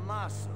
Damaso.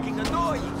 fucking annoying.